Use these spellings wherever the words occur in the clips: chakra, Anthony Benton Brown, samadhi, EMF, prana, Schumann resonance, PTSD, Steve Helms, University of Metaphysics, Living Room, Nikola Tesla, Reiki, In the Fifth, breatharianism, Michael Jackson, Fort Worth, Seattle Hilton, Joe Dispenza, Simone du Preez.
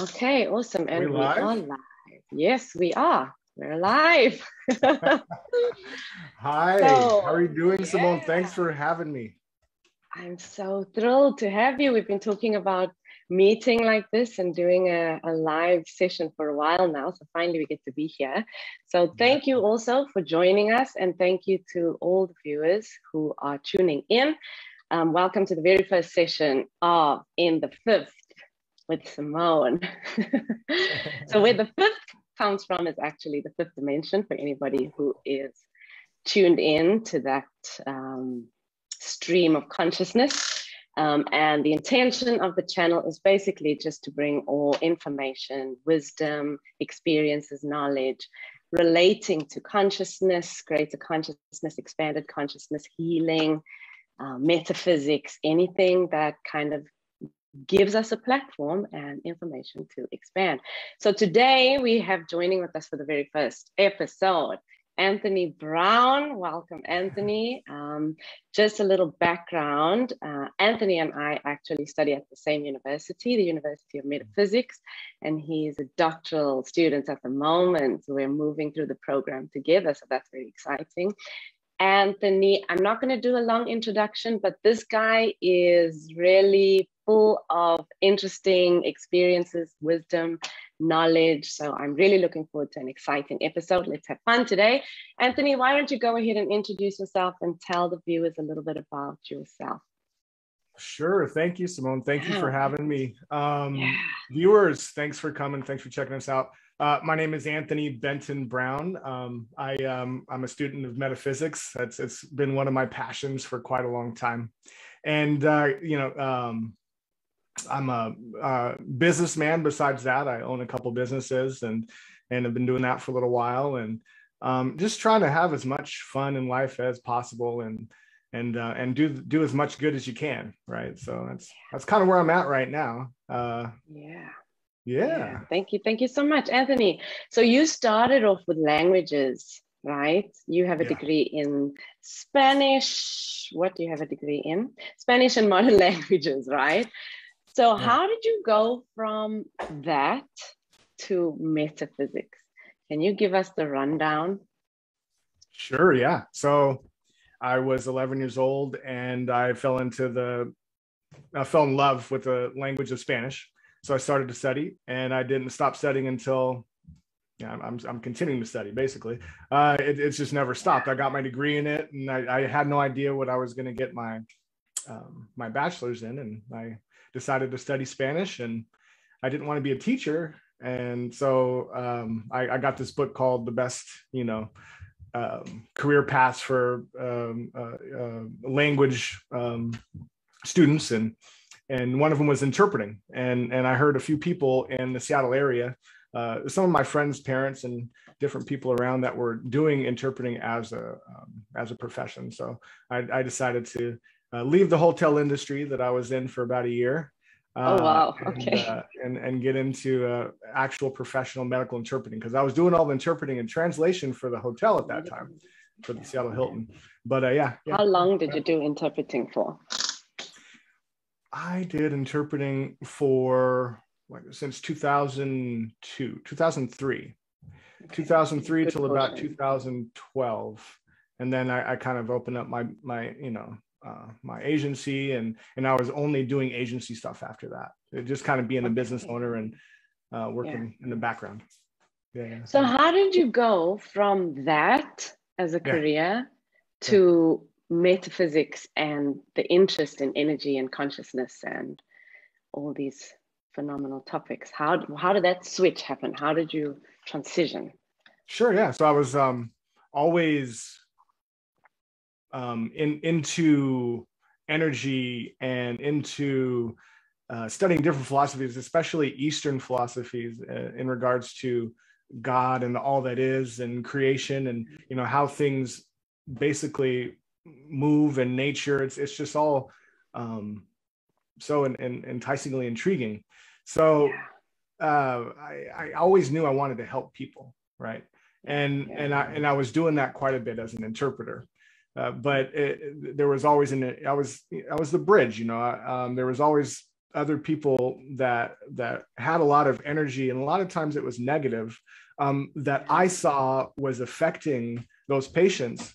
Okay, awesome. And we are live. Yes, we are. We're live. Hi, so, how are you doing, Simone? Thanks for having me. I'm so thrilled to have you. We've been talking about meeting like this and doing a live session for a while now. So finally we get to be here. So thank you also for joining us, and thank you to all the viewers who are tuning in. Welcome to the very first session of In the Fifth with Simone. So where the fifth comes from is actually the fifth dimension, for anybody who is tuned in to that stream of consciousness. And the intention of the channel is basically just to bring all information, wisdom, experiences, knowledge, relating to consciousness, greater consciousness, expanded consciousness, healing, metaphysics, anything that kind of gives us a platform and information to expand. So today we have joining with us for the very first episode, Anthony Brown. Welcome, Anthony. Just a little background. Anthony and I actually study at the same university, the University of Metaphysics, and he's a doctoral student at the moment. We're moving through the program together, so that's very exciting. Anthony, I'm not going to do a long introduction, but this guy is really full of interesting experiences, wisdom, knowledge. So I'm really looking forward to an exciting episode. Let's have fun today. Anthony, why don't you go ahead and introduce yourself and tell the viewers a little bit about yourself? Sure. Thank you, Simone. Thank you for having me. Viewers, thanks for coming. Thanks for checking us out. My name is Anthony Benton Brown. I'm a student of metaphysics. It's been one of my passions for quite a long time. And, I'm a businessman. Besides that, I own a couple businesses and have been doing that for a little while, and just trying to have as much fun in life as possible, and do as much good as you can, right? So that's kind of where I'm at right now. Yeah. Thank you so much, Anthony. So you started off with languages, right? You have a degree in Spanish. What do you have a degree in? Spanish and modern languages, right? So how did you go from that to metaphysics? Can you give us the rundown? Sure, yeah. So I was 11 years old, and I fell in love with the language of Spanish. So I started to study, and I didn't stop studying until, I'm continuing to study, basically. It's just never stopped. I got my degree in it, and I had no idea what I was going to get my my bachelor's in, and I decided to study Spanish, and I didn't want to be a teacher. And so I got this book called The Best, Career Paths for Language Students, and one of them was interpreting. And I heard a few people in the Seattle area, some of my friends' parents and different people around, that were doing interpreting as a profession. So I decided to leave the hotel industry that I was in for about a year. Oh, wow. Okay. And get into actual professional medical interpreting, because I was doing all the interpreting and translation for the hotel at that time, for the Seattle Hilton. But How long did you do interpreting for? I did interpreting for since 2002, 2003, okay. 2003 till about 2012, and then I kind of opened up my agency, and I was only doing agency stuff after that. It just kind of being a business owner and working in the background. Yeah. So how did you go from that as a career to metaphysics and the interest in energy and consciousness and all these phenomenal topics? How did that switch happen? How did you transition? Sure, yeah. So I was always into energy and into studying different philosophies, especially Eastern philosophies, in regards to God and all that is, and creation, and how things basically move, and nature. It's just all so enticingly intriguing. So I always knew I wanted to help people, right? And I was doing that quite a bit as an interpreter. But there was always I was the bridge, there was always other people that had a lot of energy, and a lot of times it was negative, that I saw was affecting those patients.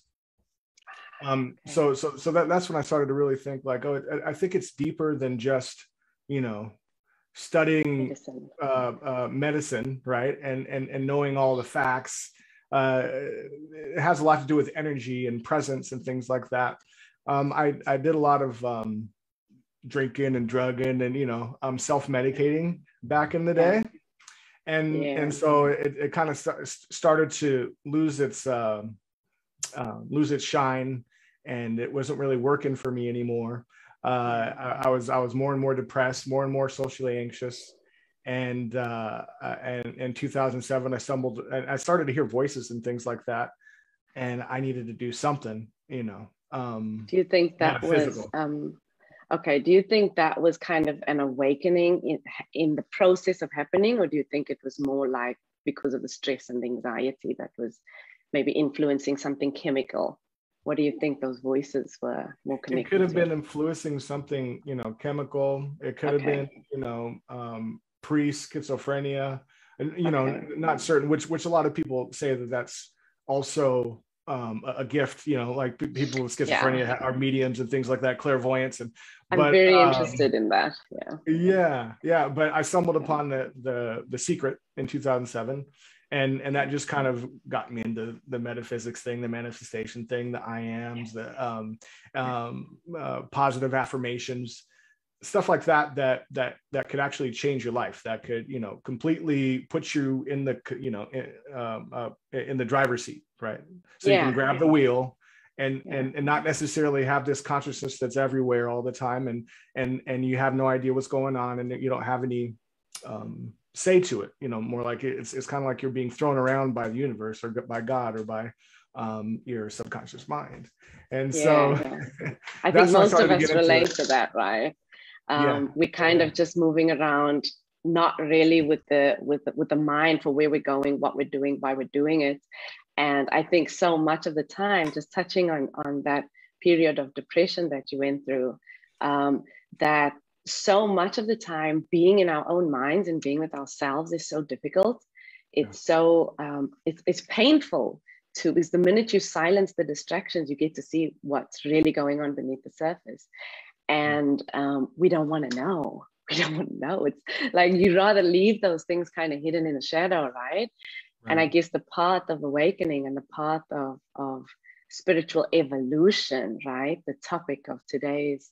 Okay. So that's when I started to really think like, oh, I think it's deeper than just, you know, studying medicine, right? And knowing all the facts. It has a lot to do with energy and presence and things like that. I did a lot of drinking and drugging and, you know, self-medicating back in the day. And so it kind of started to lose its shine, and it wasn't really working for me anymore. I was more and more depressed, more and more socially anxious. And in 2007, I started to hear voices and things like that, and I needed to do something, you know. Do you think that was, okay, do you think that was kind of an awakening in the process of happening, or do you think it was more like because of the stress and anxiety that was maybe influencing something chemical? What do you think those voices were more connected to? It could have been influencing something, you know, chemical. It could have been, you know, pre-schizophrenia, and you know, not certain, which a lot of people say that that's also a gift, you know, like people with schizophrenia are mediums and things like that, clairvoyance. And I'm very interested in that. Yeah. But I stumbled upon the Secret in 2007, and that just kind of got me into the metaphysics thing, the manifestation thing, the I ams, the positive affirmations, stuff like that could actually change your life, that could, you know, completely put you in the, you know, in the driver's seat, right? So you can grab the wheel and not necessarily have this consciousness that's everywhere all the time, and you have no idea what's going on, and you don't have any say to it, you know, more like it's kind of like you're being thrown around by the universe or by God or by your subconscious mind. And so I think most of us relate to that, right? We're kind of just moving around, not really with the mind for where we're going, what we're doing, why we're doing it. And I think so much of the time, just touching on that period of depression that you went through, that so much of the time being in our own minds and being with ourselves is so difficult. It's so, it's painful too, because the minute you silence the distractions, you get to see what's really going on beneath the surface. And we don't want to know. We don't want to know. It's like you'd rather leave those things kind of hidden in the shadow, right? And I guess the path of awakening and the path of spiritual evolution, right? The topic of today's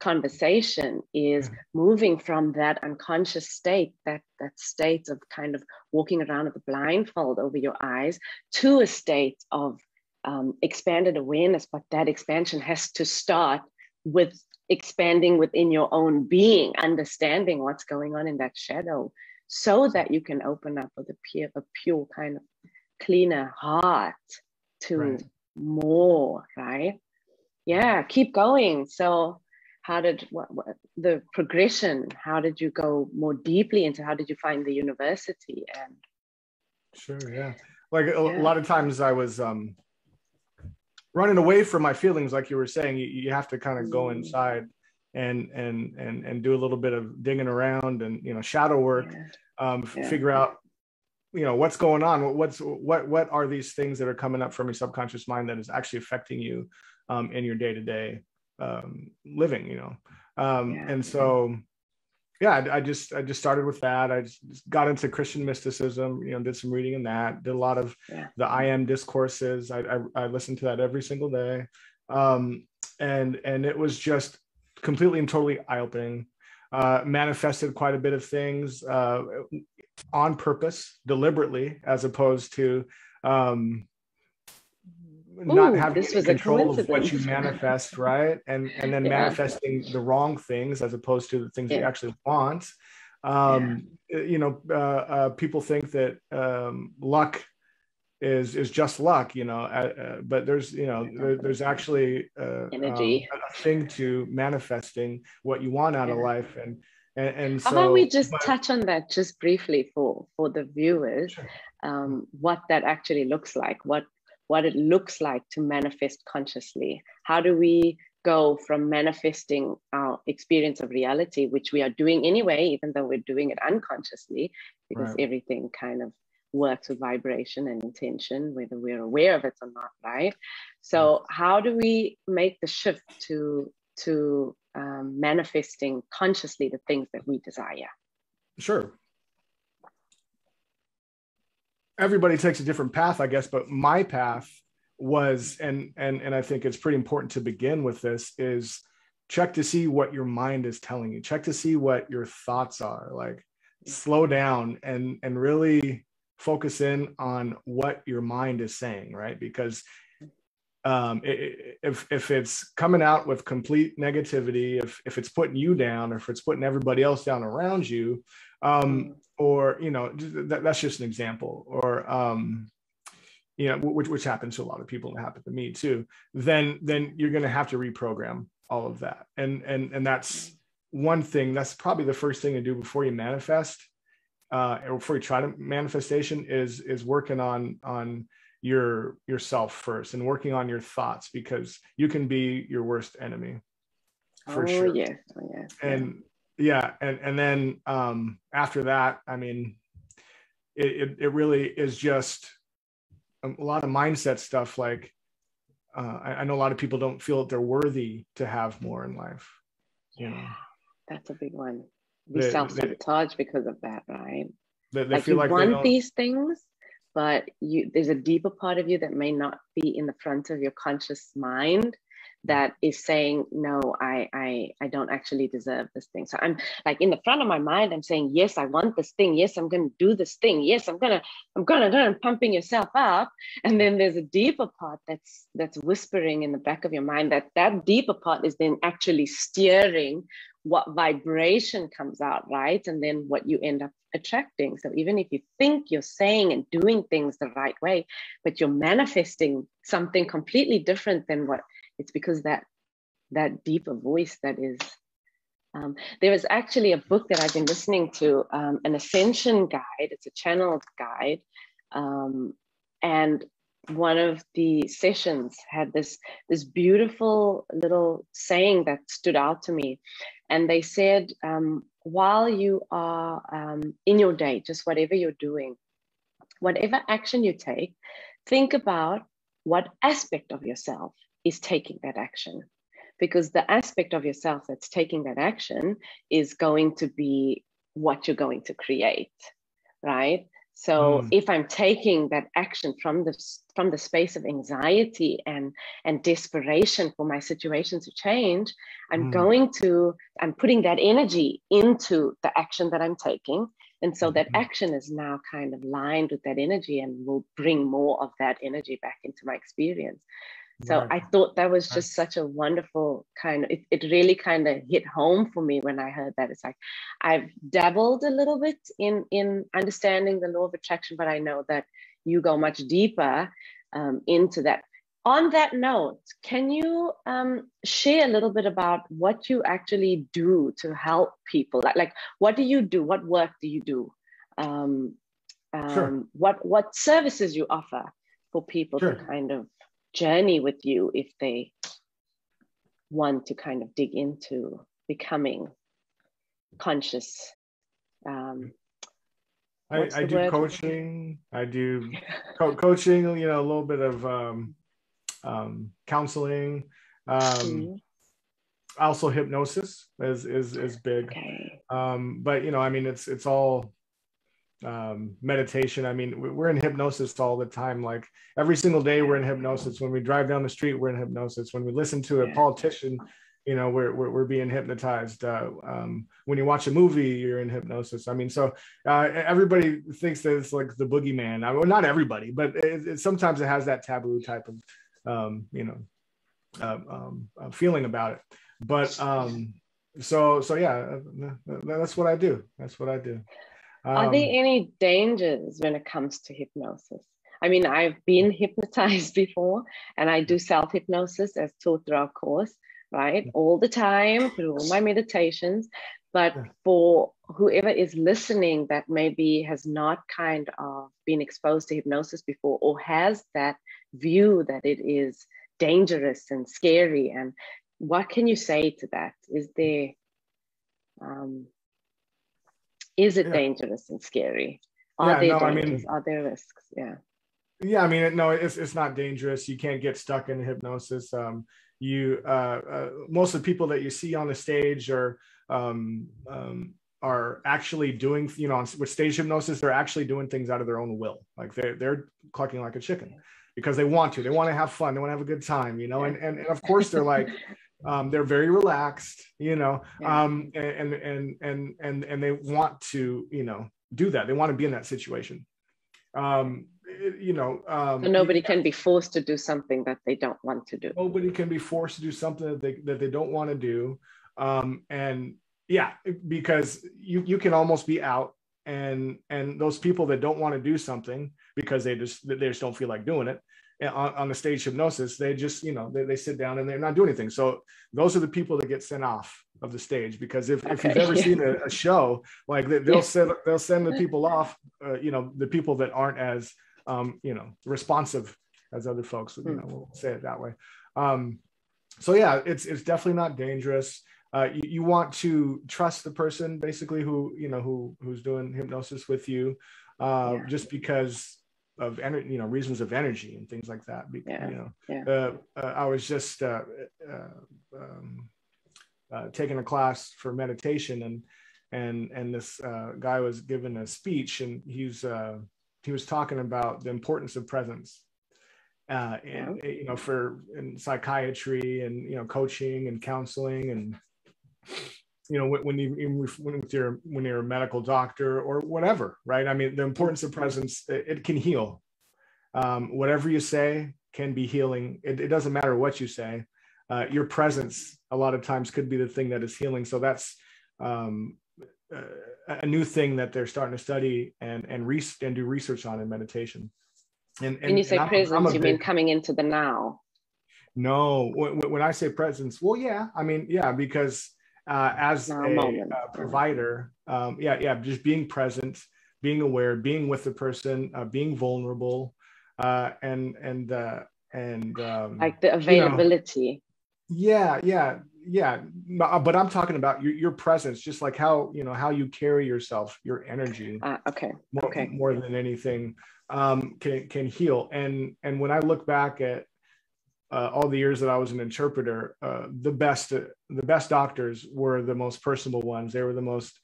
conversation is moving from that unconscious state, that state of kind of walking around with a blindfold over your eyes, to a state of expanded awareness. But that expansion has to start with expanding within your own being, understanding what's going on in that shadow, so that you can open up with a pure kind of cleaner heart to more, right? Yeah, keep going. So how did the progression, how did you go more deeply into, how did you find the university? And a lot of times I was running away from my feelings, like you were saying. You have to kind of go inside and do a little bit of digging around and, you know, shadow work, figure out, you know, what's going on, what are these things that are coming up from your subconscious mind that is actually affecting you in your day-to-day living, you know. And so I just started with that. I just got into Christian mysticism, you know, did some reading in that, did a lot of the I Am discourses. I listened to that every single day. And it was just completely and totally eye-opening. Manifested quite a bit of things on purpose, deliberately, as opposed to not having control of what you manifest, right? And then manifesting the wrong things as opposed to the things you actually want. You know, people think that luck is just luck, you know, but there's, you know, there's actually energy, a thing to manifesting what you want out of life. And so, how about we just touch on that just briefly for the viewers, what that actually looks like, what it looks like to manifest consciously. How do we go from manifesting our experience of reality, which we are doing anyway, even though we're doing it unconsciously, because everything kind of works with vibration and intention, whether we're aware of it or not, right? So how do we make the shift to manifesting consciously the things that we desire? Sure. Everybody takes a different path, I guess, but my path was, and I think it's pretty important to begin with this, is check to see what your mind is telling you. Check to see what your thoughts are. Like, slow down and really focus in on what your mind is saying, right? Because if it's coming out with complete negativity, if it's putting you down, or if it's putting everybody else down around you, or, you know, that's just an example, or, you know, which happens to a lot of people and happened to me too, then you're going to have to reprogram all of that. And that's one thing, that's probably the first thing to do before you manifest, or before you try to manifestation, is working on yourself first and working on your thoughts, because you can be your worst enemy for sure. Yes. And yeah. And then, after that, I mean, it really is just a lot of mindset stuff. Like, I know a lot of people don't feel that they're worthy to have more in life. You know, that's a big one. We self-sabotage because of that, right? They like, feel like they want these things, but there's a deeper part of you that may not be in the front of your conscious mind that is saying, no, I don't actually deserve this thing. So I'm like, in the front of my mind, I'm saying, yes, I want this thing. Yes, I'm going to do this thing. Yes, I'm going to pumping yourself up. And then there's a deeper part that's whispering in the back of your mind, that deeper part is then actually steering what vibration comes out, right? And then what you end up attracting. So even if you think you're saying and doing things the right way, but you're manifesting something completely different than what it's, because that deeper voice that is, there was actually a book that I've been listening to, an ascension guide. It's a channeled guide. And one of the sessions had this beautiful little saying that stood out to me. And they said, while you are in your day, just whatever you're doing, whatever action you take, think about what aspect of yourself is taking that action. Because the aspect of yourself that's taking that action is going to be what you're going to create, right? So if I'm taking that action from the space of anxiety and desperation for my situation to change, I'm putting that energy into the action that I'm taking. And so that action is now kind of lined with that energy and will bring more of that energy back into my experience. So I thought that was just such a wonderful kind of, it really kind of hit home for me when I heard that. It's like, I've dabbled a little bit in understanding the law of attraction, but I know that you go much deeper into that. On that note, can you share a little bit about what you actually do to help people? Like what do you do? What work do you do? Sure. What services you offer for people to kind of journey with you if they want to kind of dig into becoming conscious? I do coaching. I do coaching, you know, a little bit of counseling. Also hypnosis is big. But, you know, I mean, it's all meditation. I mean, we're in hypnosis all the time. Like every single day we're in hypnosis. When we drive down the street, we're in hypnosis. When we listen to a politician, you know, we're being hypnotized. When you watch a movie, you're in hypnosis. I mean, so everybody thinks that it's like the boogeyman. I mean, not everybody, but sometimes it has that taboo type of, you know, feeling about it. But so yeah, that's what I do. That's what I do. Are there any dangers when it comes to hypnosis? I mean, I've been hypnotized before, and I do self-hypnosis as taught through our course, right? All the time, through all my meditations. But for whoever is listening that maybe has not kind of been exposed to hypnosis before, or has that view that it is dangerous and scary, and What can you say to that? Is there, is it dangerous and scary? Are there risks? Yeah, I mean, no, it's not dangerous. You can't get stuck in hypnosis. Most of the people that you see on the stage are actually doing, with stage hypnosis, they're actually doing things out of their own will. Like they're clucking like a chicken because they want to have fun. They want to have a good time, and of course they're like, they're very relaxed, and they want to, do that. They want to be in that situation. So nobody can be forced to do something that they don't want to do. Nobody can be forced to do something that they don't want to do. Because you can almost be out, and those people that don't want to do something because they just don't feel like doing it on the stage hypnosis, they just, they sit down and they're not doing anything. So those are the people that get sent off of the stage, because if you've ever seen a show, like they'll send the people off, the people that aren't as, responsive as other folks, we'll say it that way. So yeah, it's definitely not dangerous. You want to trust the person basically who's doing hypnosis with you, just because of energy, reasons of energy and things like that. I was just taking a class for meditation, and this guy was giving a speech, and he was talking about the importance of presence. In psychiatry and, coaching and counseling, and, when you're a medical doctor or whatever, right? I mean, the importance of presence, it can heal. Whatever you say can be healing. It doesn't matter what you say. Your presence a lot of times could be the thing that is healing. So that's a new thing that they're starting to study and do research on in meditation. And when you say presence, you mean coming into the now? No, when I say presence, because as a provider, just being present, being aware, being with the person, being vulnerable, like the availability. But I'm talking about your presence, just like how you carry yourself, your energy. More than anything, can heal. And when I look back at all the years that I was an interpreter, the best doctors were the most personable ones. They were the most.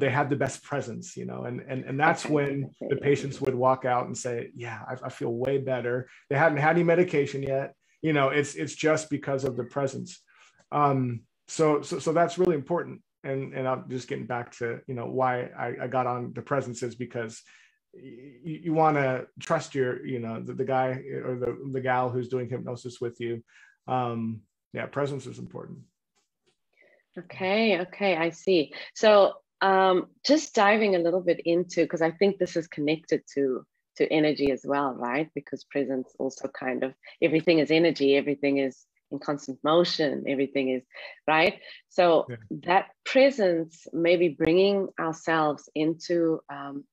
They had the best presence, and that's when the patients would walk out and say, "Yeah, I feel way better." They hadn't had any medication yet. It's just because of the presence. So that's really important. And I'm just getting back to, why I got on the presences, because you want to trust your, the guy or the gal who's doing hypnosis with you. Presence is important. Okay. I see. So, just diving a little bit into, cause I think this is connected to energy as well, right? Because presence also kind of, everything is energy. Everything is in constant motion, everything is right. So that presence, maybe bringing ourselves into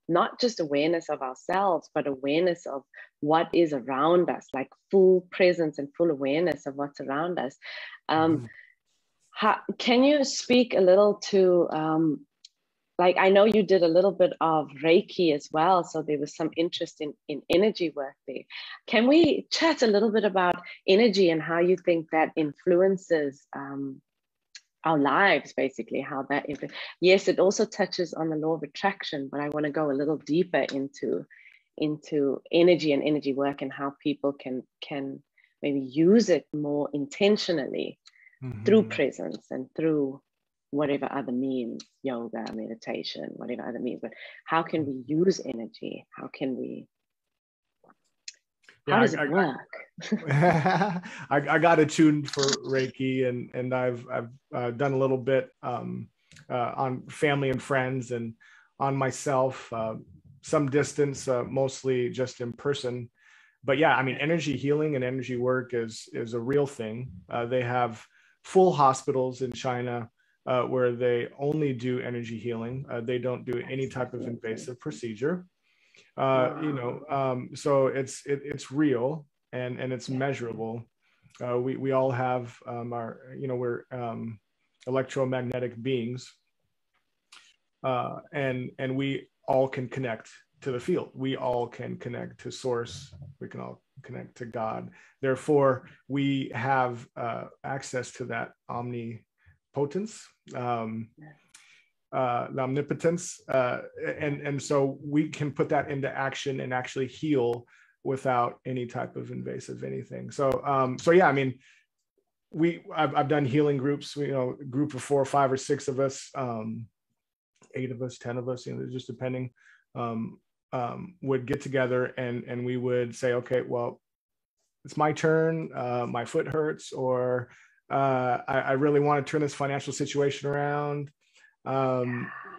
not just awareness of ourselves, but awareness of what is around us, like full presence and full awareness of what's around us. How, can you speak a little to, like, I know you did a little bit of Reiki as well, so there was some interest in energy work there. Can we chat a little bit about energy and how you think that influences our lives, basically, how that is? Yes, it also touches on the law of attraction, but I want to go a little deeper into energy and energy work and how people can maybe use it more intentionally through presence and through whatever other means, yoga, meditation, whatever other means, but how can we use energy? How does it work? I got attuned for Reiki, and I've done a little bit on family and friends and on myself, some distance, mostly just in person. But yeah, I mean, energy healing and energy work is a real thing. They have full hospitals in China, where they only do energy healing. They don't do any type of invasive procedure. So it's real and it's measurable. We all have we're electromagnetic beings, and we all can connect to the field. We all can connect to source. We can all connect to God. Therefore, we have access to that omnipotence, the omnipotence, and so we can put that into action and actually heal without any type of invasive anything. So, so yeah, I mean, I've done healing groups, a group of 4, 5, or 6 of us, 8 of us, 10 of us, just depending, would get together and we would say, okay, well, it's my turn. My foot hurts, or I really want to turn this financial situation around.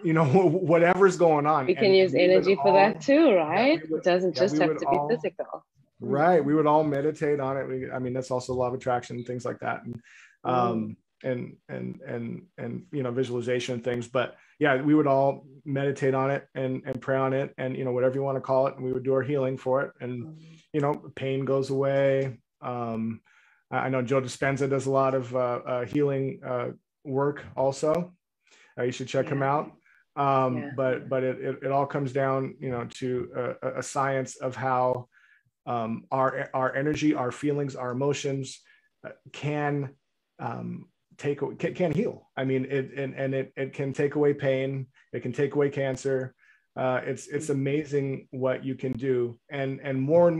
Whatever's going on. We can use energy for that too, right? It doesn't just have to be physical. Right. We would all meditate on it. I mean, that's also law of attraction, things like that. And, visualization things, but yeah, we would all meditate on it and pray on it and, whatever you want to call it. And we would do our healing for it. And, pain goes away. I know Joe Dispenza does a lot of healing work also. You should check him out. But it all comes down, to a science of how our energy, our feelings, our emotions can heal. I mean, it can take away pain. It can take away cancer. It's amazing what you can do. And more,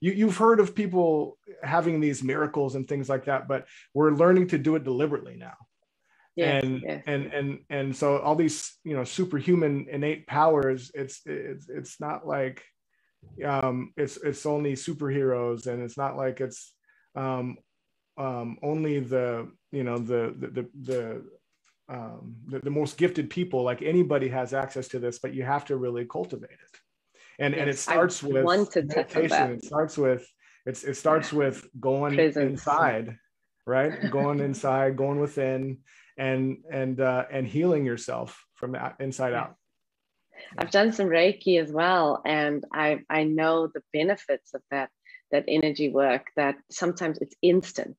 you've heard of people having these miracles and things like that, but we're learning to do it deliberately now. And so all these superhuman innate powers, it's not like it's only superheroes, and it's not like it's only the most gifted people. Like, anybody has access to this, but you have to really cultivate it. And it starts with meditation. It starts with going inside, right? Going inside, going within. And healing yourself from inside out. I've done some Reiki as well, and I know the benefits of that energy work. That sometimes it's instant,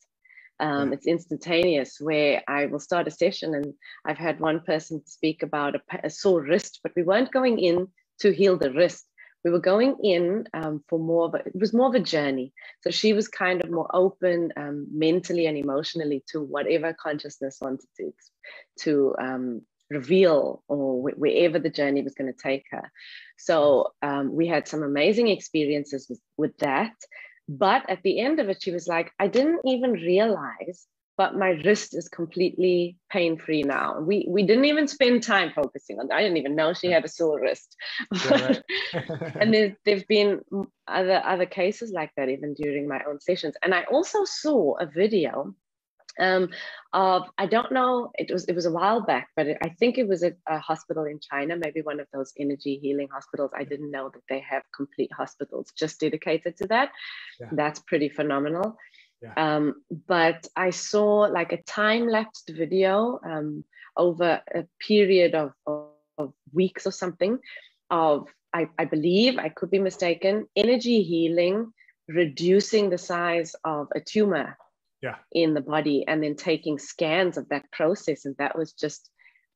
it's instantaneous. Where I will start a session, and I've had one person speak about a sore wrist, but we weren't going in to heal the wrist. We were going in it was more of a journey. So she was kind of more open mentally and emotionally to whatever consciousness wanted to reveal, or wherever the journey was going to take her. So we had some amazing experiences with that. But at the end of it, she was like, I didn't even realize, but my wrist is completely pain-free now. We didn't even spend time focusing on that. I didn't even know she had a sore wrist. Yeah, right. And there've been other cases like that, even during my own sessions. And I also saw a video of, I don't know, it was a while back, but I think it was a hospital in China, maybe one of those energy healing hospitals. I didn't know that they have complete hospitals just dedicated to that. Yeah. That's pretty phenomenal. Yeah. But I saw like a time-lapsed video over a period of weeks or something of, I believe, I could be mistaken, energy healing, reducing the size of a tumor in the body, and then taking scans of that process. And that was just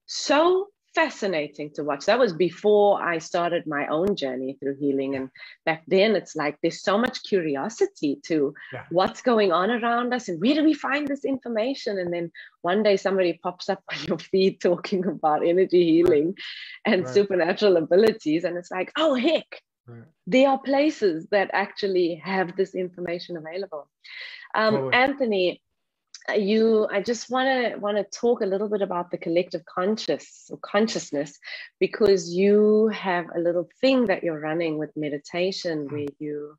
so fascinating to watch. That was before I started my own journey through healing. And back then, it's like there's so much curiosity to what's going on around us and where do we find this information. And then one day somebody pops up on your feed talking about energy healing and supernatural abilities, and it's like, oh heck, there are places that actually have this information available. Anthony, I just want to talk a little bit about the collective consciousness, because you have a little thing that you're running with meditation, where you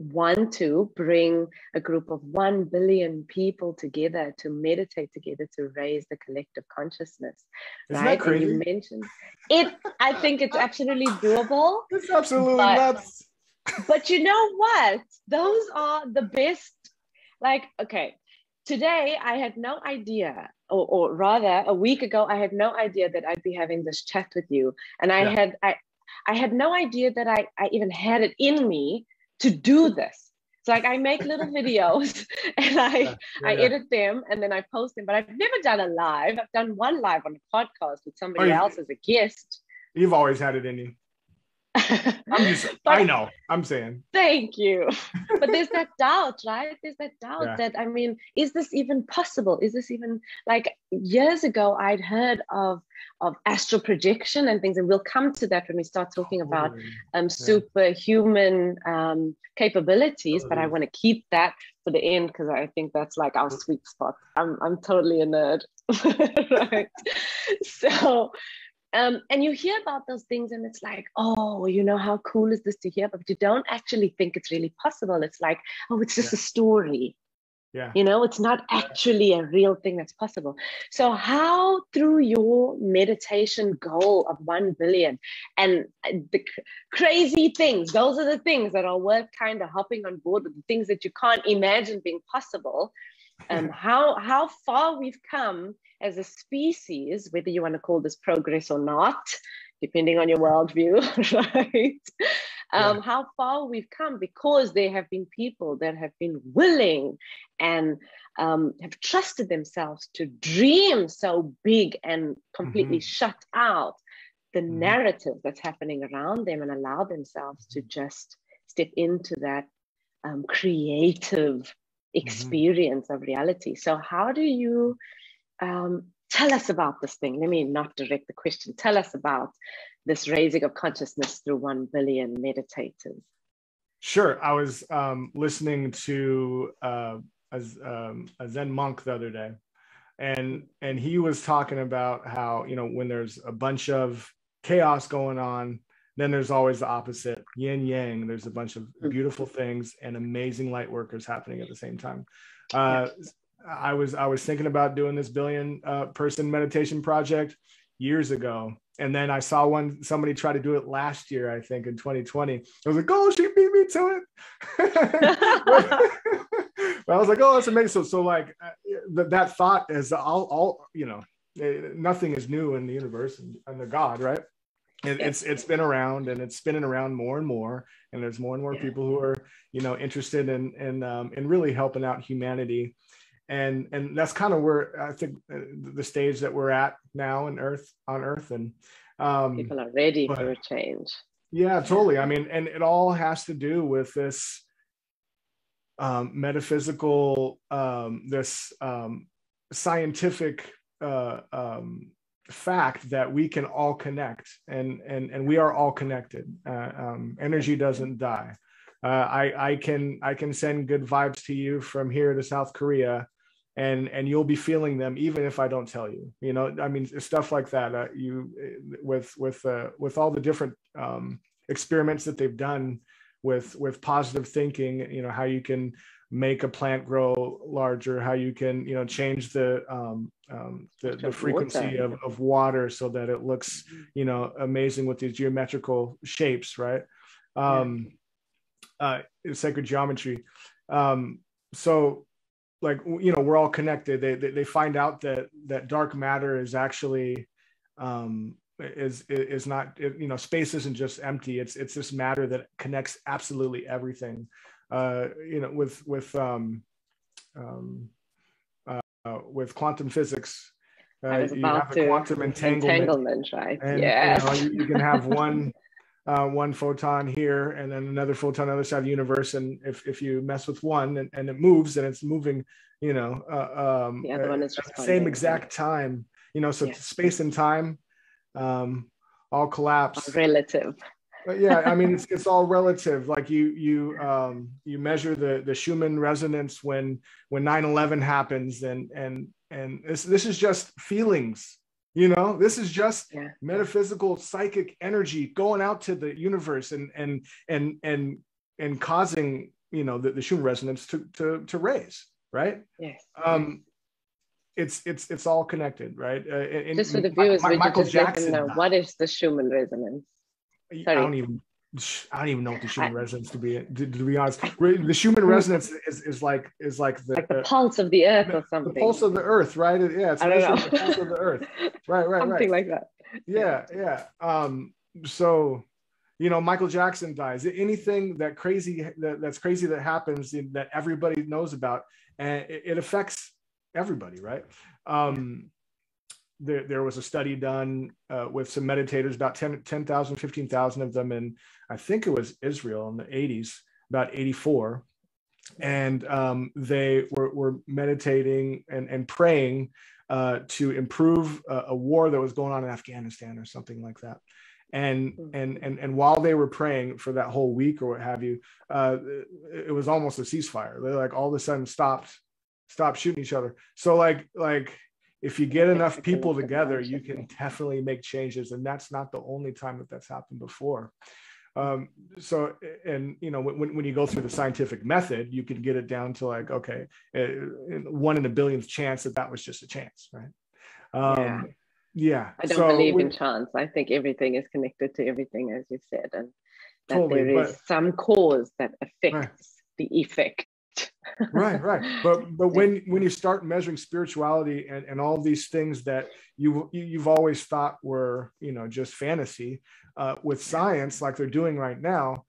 want to bring a group of 1 billion people together to meditate together to raise the collective consciousness. Isn't that crazy? You mentioned it. I think it's absolutely doable. It's absolutely nuts. But you know what? Those are the best. Like, okay, today I had no idea, or rather a week ago, I had no idea that I'd be having this chat with you. And I had no idea that I even had it in me to do this. So like I make little videos and I edit them and then I post them, but I've never done a live. I've done one live on a podcast with somebody else as a guest. You've always had it in you. I know, I'm saying. Thank you. But there's that doubt, right? There's that doubt that, I mean, is this even possible? Is this even, like, years ago, I'd heard of astral projection and things, and we'll come to that when we start talking about superhuman capabilities, but I want to keep that for the end because I think that's like our sweet spot. I'm totally a nerd. Right? So... and you hear about those things and it's like, oh, you know, how cool is this to hear? But you don't actually think it's really possible. It's like, oh, it's just a story. Yeah. You know, it's not actually a real thing that's possible. So how, through your meditation goal of 1 billion and the crazy things, those are the things that are worth kind of hopping on board with, the things that you can't imagine being possible. How far we've come as a species, whether you want to call this progress or not, depending on your worldview, right? How far we've come because there have been people that have been willing and have trusted themselves to dream so big and completely shut out the narrative that's happening around them and allow themselves to just step into that creative experience of reality. So how do you tell us about this thing? Let me not direct the question. Tell us about this raising of consciousness through 1 billion meditators. Sure. I was listening to a Zen monk the other day, and he was talking about how, you know, when there's a bunch of chaos going on, then there's always the opposite, yin yang. There's a bunch of beautiful things and amazing light workers happening at the same time. I was thinking about doing this billion person meditation project years ago, and then I saw somebody try to do it last year, I think in 2020. I was like, oh, she beat me to it. But I was like, oh, that's amazing. So like that thought is all, you know, nothing is new in the universe and under God, right? It's been around and it's spinning around more and more, and there's more and more people who are, you know, interested in really helping out humanity, and that's kind of where I think the stage that we're at now on Earth, and people are ready for a change. Yeah, totally. I mean, and it all has to do with this metaphysical, this scientific. Fact that we can all connect, and we are all connected. Energy doesn't die. I can send good vibes to you from here to South Korea, and you'll be feeling them even if I don't tell you. You know, I mean, stuff like that. With all the different experiments that they've done with positive thinking. You know, how you can make a plant grow larger, how you can, you know, change the frequency of water so that it looks, you know, amazing with these geometrical shapes, right? Sacred geometry. So like, you know, we're all connected. They find out that dark matter is actually is not, you know, space isn't just empty. It's this matter that connects absolutely everything. You know, with quantum physics, you have a quantum entanglement, right? And, yes, you know, you can have one photon here and then another photon on the other side of the universe, and if you mess with one and it moves, and it's moving, you know, the other one is at the same exact time, you know, so space and time all collapse. Relative. But yeah, I mean, it's all relative. Like you measure the Schumann resonance when 9/11 happens, and this is just feelings, you know. This is just metaphysical psychic energy going out to the universe and causing, you know, the Schumann resonance to raise, right? Yes. It's all connected, right? Just for the viewers, Michael Jackson. What is the Schumann resonance? Sorry. I don't even know what the Schumann resonance to be honest. The Schumann resonance is like the pulse of the earth or something. The pulse of the earth, right? Yeah, it's the pulse of the earth. Right. Something like that. Yeah. So you know, Michael Jackson dies, anything that that's crazy that happens that everybody knows about, and it affects everybody, right? There was a study done with some meditators, about 10,000, 15,000 of them in, I think it was Israel in the 80s, about 84. And they were meditating and praying to improve a war that was going on in Afghanistan or something like that. And while they were praying for that whole week or what have you, it was almost a ceasefire. They like all of a sudden stopped shooting each other. So like if you get enough people together, you can definitely make changes. And that's not the only time that that's happened before. So, and you know, when you go through the scientific method, you can get it down to like, okay, 1 in a billionth chance that was just a chance, right? Yeah. I don't believe in chance. I think everything is connected to everything, as you said, and that there is some cause that affects the effect. Right. But when you start measuring spirituality and all these things that you've always thought were, you know, just fantasy, with science like they're doing right now,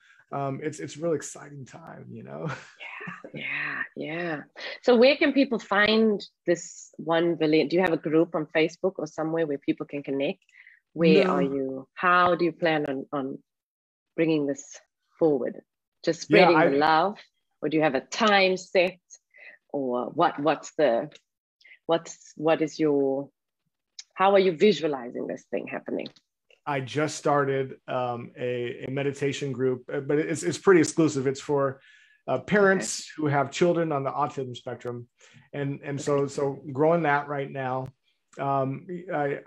it's a real exciting time, you know. Yeah. So where can people find this 1 billion? Do you have a group on Facebook or somewhere where people can connect? Where are you? How do you plan on bringing this forward? Just spreading the love. Or do you have a time set, or how are you visualizing this thing happening? I just started a meditation group, but it's pretty exclusive. It's for parents who have children on the autism spectrum, and so growing that right now. I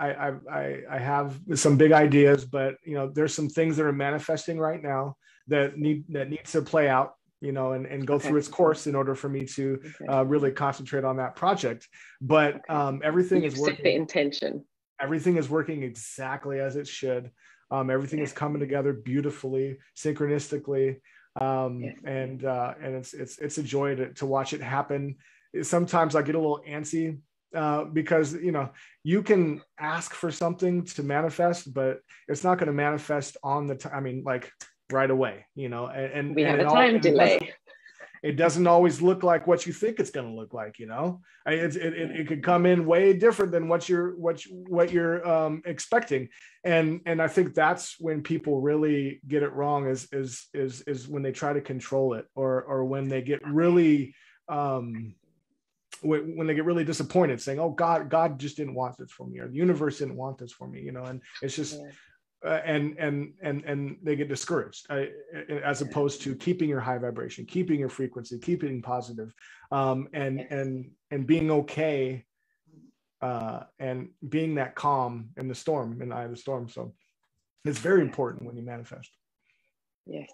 have some big ideas, but you know, there's some things that are manifesting right now that needs to play out, you know, and go through its course in order for me to really concentrate on that project. But everything is working. Set the intention. Everything is working exactly as it should. Everything is coming together beautifully, synchronistically, and it's a joy to watch it happen. Sometimes I get a little antsy because you know, you can ask for something to manifest, but it's not going to manifest on the time. I mean, like, right away, you know, and we have a time delay. It doesn't always look like what you think it's going to look like, you know. It could come in way different than what you're expecting, and I think that's when people really get it wrong is when they try to control it, or when they get really disappointed, saying, "Oh, God just didn't want this for me," or "The universe didn't want this for me," you know, and it's just. And they get discouraged, as opposed to keeping your high vibration, keeping your frequency, keeping positive, and being okay, and being that calm in the storm, in the eye of the storm. So it's very important when you manifest. Yes.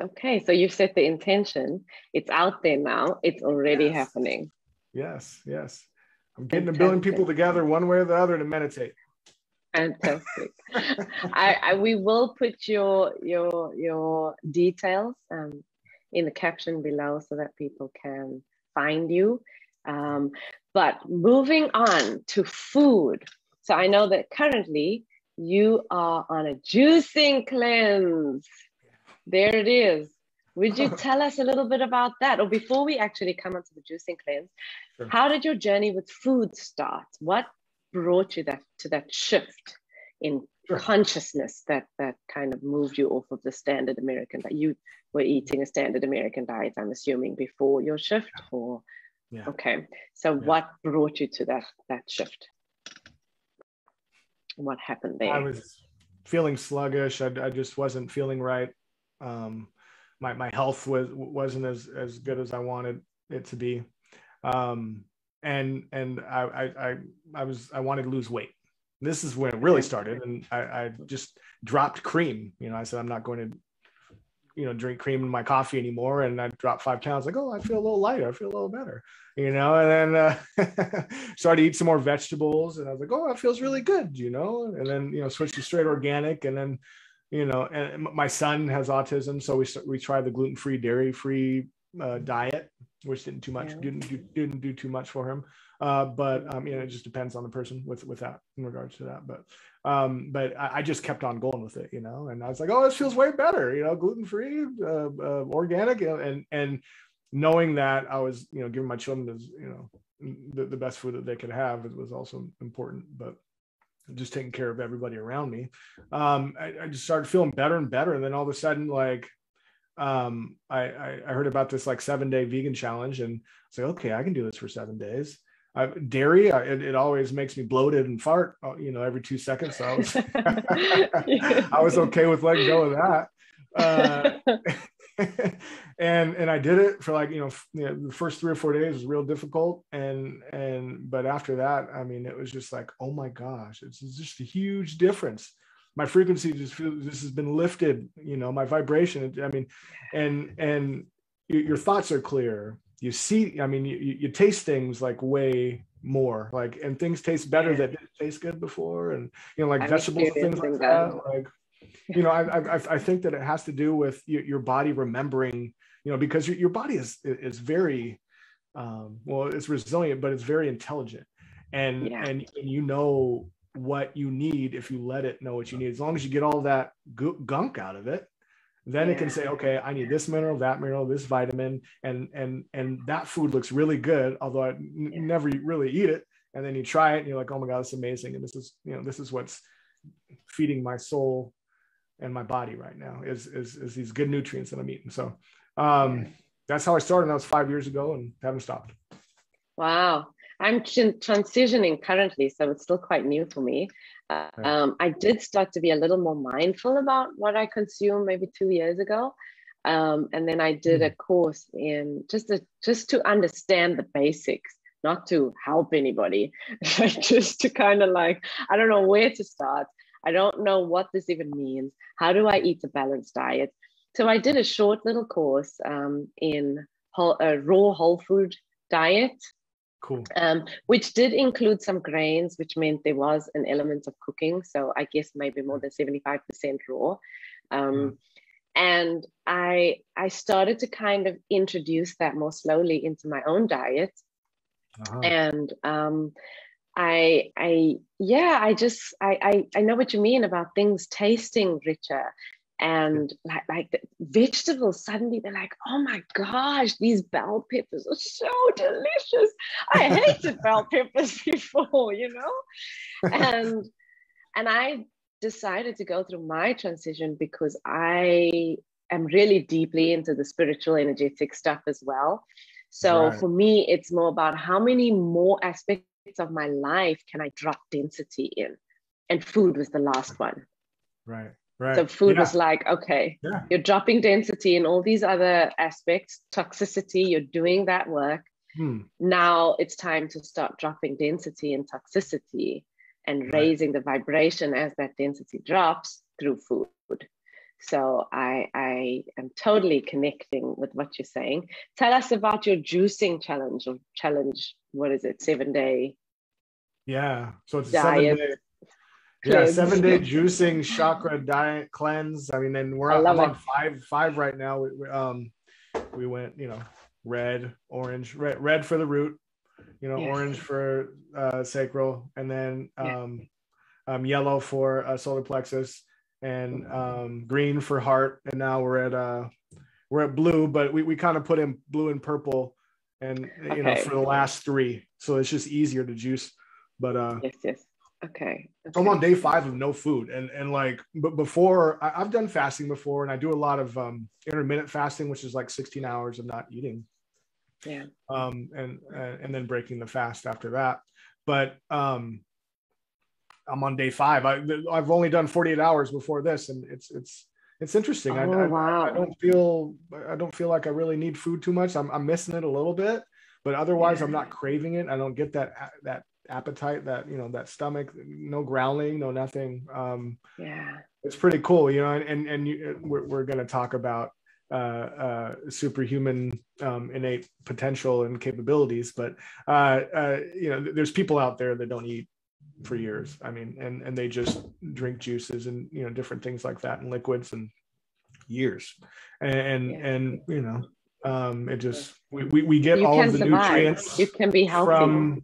Okay, so you've set the intention. It's out there now. It's already happening. Yes. I'm getting a billion people together, one way or the other, to meditate. Fantastic. We will put your details in the caption below so that people can find you. But moving on to food. So I know that currently you are on a juicing cleanse. There it is. Would you tell us a little bit about that? Or before we actually come onto the juicing cleanse, how did your journey with food start? What brought you to that shift in consciousness that kind of moved you off of the standard American diet? You were eating a standard American diet, I'm assuming, before your shift, or what brought you to that shift? What happened there? I was feeling sluggish. I just wasn't feeling right. My health wasn't as good as I wanted it to be. And I wanted to lose weight. This is when it really started, and I just dropped cream. You know, I said I'm not going to, you know, drink cream in my coffee anymore, and I dropped 5 pounds. Like, oh, I feel a little lighter. I feel a little better. You know, and then started to eat some more vegetables, and I was like, oh, that feels really good. You know, and then you know, switched to straight organic, and then you know, and my son has autism, so we tried the gluten-free, dairy-free diet, which didn't too much didn't do too much for him. But you know, it just depends on the person with that in regards to that. But But I just kept on going with it, you know, and I was like, oh, this feels way better, you know, gluten-free, organic, and knowing that I was, you know, giving my children, you know, the best food that they could have was also important, but just taking care of everybody around me. I just started feeling better and better. And then all of a sudden, like, I heard about this like 7-day vegan challenge, and I said, okay, I can do this for 7 days. Dairy, it always makes me bloated and fart, you know, every 2 seconds. So I was, I was okay with letting go of that. And I did it for like, you know, the first 3 or 4 days was real difficult. But after that, I mean, it was just like, oh my gosh, it's just a huge difference. My frequency just feels, this has been lifted, you know, my vibration, I mean, and your thoughts are clear. You see, I mean, you taste things like way more, like, and things taste better that didn't taste good before. And, you know, like vegetables, things like that. Like, you know, I think that it has to do with your body remembering, you know, because your body is very, well, it's resilient, but it's very intelligent. And you know what you need if you let it know what you need. As long as you get all that gunk out of it, then it can say, okay, I need this mineral, that mineral, this vitamin, and that food looks really good, although I never really eat it. And then you try it and you're like, oh my God, it's amazing. And this is, you know, this is what's feeding my soul and my body right now is these good nutrients that I'm eating. So that's how I started. That was 5 years ago and haven't stopped. Wow. I'm transitioning currently, so it's still quite new for me. I did start to be a little more mindful about what I consume maybe 2 years ago. And then I did a course in just to understand the basics, not to help anybody, just to kind of like, I don't know where to start. I don't know what this even means. How do I eat a balanced diet? So I did a short little course in raw whole food diet. Cool. Which did include some grains, which meant there was an element of cooking. So I guess maybe more than 75% raw. And I started to kind of introduce that more slowly into my own diet. And I know what you mean about things tasting richer. And like the vegetables, suddenly they're like, oh my gosh, these bell peppers are so delicious. I hated bell peppers before, you know? And I decided to go through my transition because I am really deeply into the spiritual energetic stuff as well. So for me, it's more about how many more aspects of my life can I drop density in? And food was the last one. Right. Right. So food was like, okay, you're dropping density and all these other aspects, toxicity, you're doing that work. Now it's time to start dropping density and toxicity and raising the vibration as that density drops through food. So I am totally connecting with what you're saying. Tell us about your juicing challenge or challenge. What is it? 7 day. Yeah. So it's a 7 day. Yeah, 7-day juicing chakra diet cleanse. I mean, and we're on five right now. We went, you know, red, orange, red for the root, you know, orange for sacral, and then yellow for solar plexus, and green for heart. And now we're at blue, but we kind of put in blue and purple, and you know, for the last three, so it's just easier to juice. But Okay. I'm on day 5 of no food, and like, but before I've done fasting before, and I do a lot of intermittent fasting, which is like 16 hours of not eating, and then breaking the fast after that. But I'm on day 5. I've only done 48 hours before this, and it's interesting. I don't feel like I really need food too much. I'm missing it a little bit, but otherwise I'm not craving it. I don't get that appetite, that, you know, that stomach, no growling, no nothing. It's pretty cool, you know. And we're going to talk about superhuman innate potential and capabilities, but you know, there's people out there that don't eat for years, I mean, and they just drink juices and, you know, different things like that and liquids and years, and you know, it just we get all of the nutrients. You can be healthy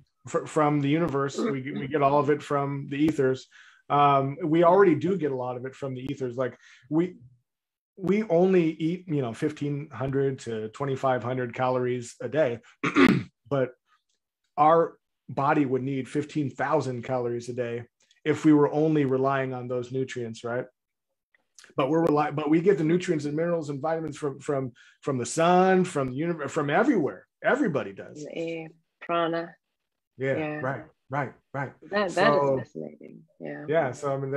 from the universe. We get all of it from the ethers, We already do get a lot of it from the ethers. Like we only eat, 1,500 to 2,500 calories a day, but our body would need 15,000 calories a day if we were only relying on those nutrients, right? But we get the nutrients and minerals and vitamins from the sun, from the universe, from everywhere. Everybody does. The prana. Yeah, yeah. Right. That is fascinating. Yeah. Yeah. So I mean,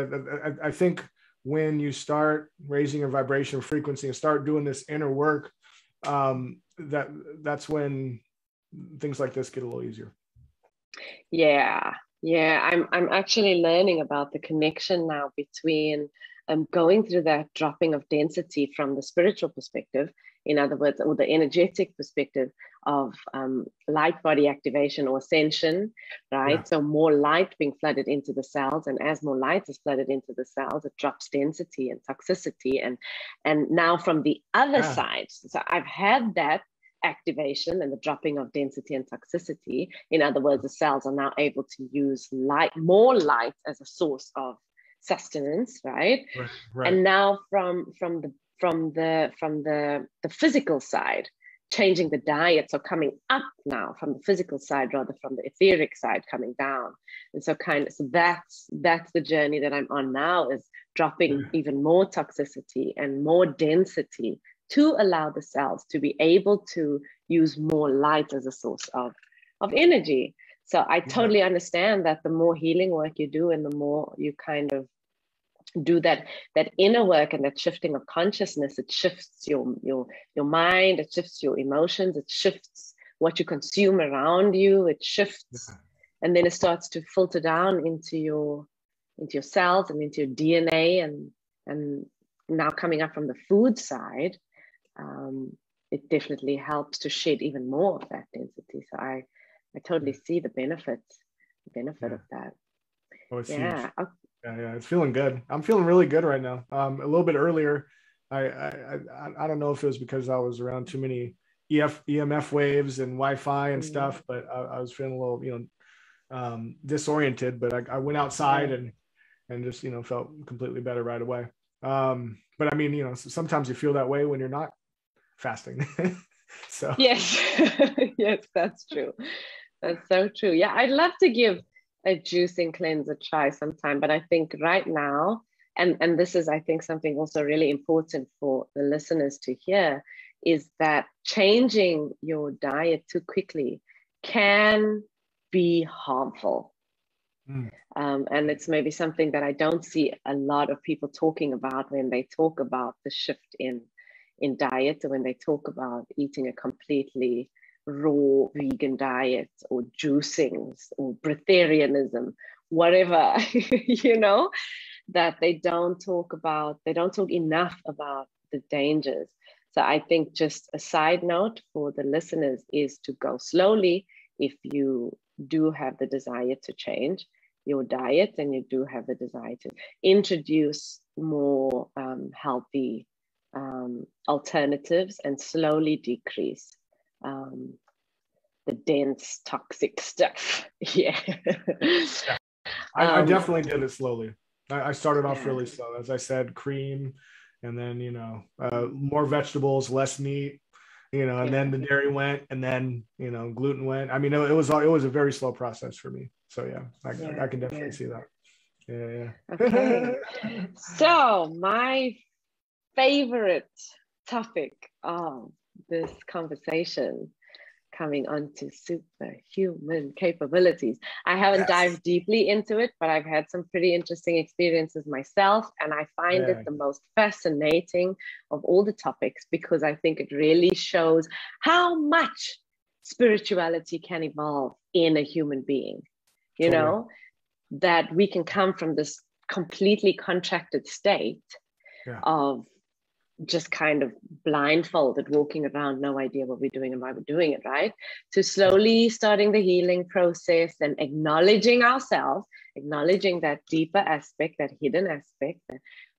I think when you start raising your vibration frequency and start doing this inner work, that's when things like this get a little easier. Yeah. Yeah. I'm actually learning about the connection now between going through that dropping of density from the spiritual perspective, in other words, or the energetic perspective of light body activation or ascension, right? Yeah. So more light being flooded into the cells, and as more light is flooded into the cells, it drops density and toxicity. And now from the other side, so I've had that activation and the dropping of density and toxicity. In other words, the cells are now able to use light, more light, as a source of sustenance, right? And now from the physical side, changing the diet, so coming up now from the physical side rather from the etheric side, coming down. And so that's the journey that I'm on now, is dropping even more toxicity and more density to allow the cells to be able to use more light as a source of energy. So I totally understand that the more healing work you do and the more you kind of do that inner work and that shifting of consciousness, it shifts your mind, it shifts your emotions, it shifts what you consume around you, it shifts, and then it starts to filter down into your cells and into your DNA, and now coming up from the food side, it definitely helps to shed even more of that density. So I totally see the benefit of that. Oh, it's huge. Yeah, it's feeling good. I'm feeling really good right now. A little bit earlier, I don't know if it was because I was around too many EMF waves and Wi-Fi and stuff, but I was feeling a little, disoriented. But I went outside and just felt completely better right away. But I mean, sometimes you feel that way when you're not fasting. So yes, that's true. That's so true. Yeah, I'd love to give a juicing cleanse a try sometime, but I think right now, and this is, I think, something also really important for the listeners to hear, is that changing your diet too quickly can be harmful. And it's maybe something that I don't see a lot of people talking about when they talk about the shift in diet, or when they talk about eating a completely raw vegan diet or juicing or breatharianism, whatever, that they don't talk enough about the dangers. So I think just a side note for the listeners is to go slowly if you do have the desire to change your diet, and you do have the desire to introduce more healthy alternatives, and slowly decrease the dense toxic stuff. I definitely did it slowly. I started off really slow, as I said, cream, and then more vegetables, less meat, and then the dairy went, and then gluten went. I mean, it was a very slow process for me. So I can definitely see that. Okay. So my favorite topic of this conversation, coming on to superhuman capabilities. I haven't dived deeply into it, but I've had some pretty interesting experiences myself, and I find it the most fascinating of all the topics, because I think it really shows how much spirituality can evolve in a human being, that we can come from this completely contracted state of just kind of blindfolded, walking around, no idea what we're doing and why we're doing it, right? To slowly starting the healing process and acknowledging ourselves, acknowledging that deeper aspect, that hidden aspect, that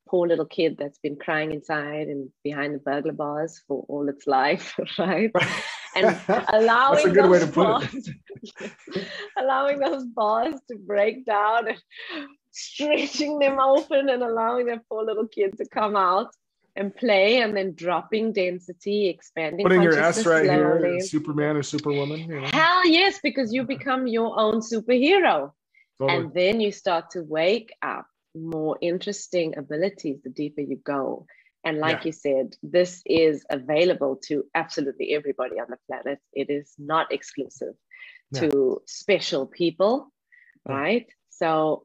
poor little kid that's been crying inside and behind the burglar bars for all its life, right? And allowing allowing those bars to break down and stretching them open and allowing that poor little kid to come out and play, and then dropping density, expanding. Putting your S right slowly. Here, Superman or Superwoman. You know? Hell yes, because you become your own superhero. Totally. And then you start to wake up more interesting abilities the deeper you go. And like you said, this is available to absolutely everybody on the planet. It is not exclusive to special people, right? So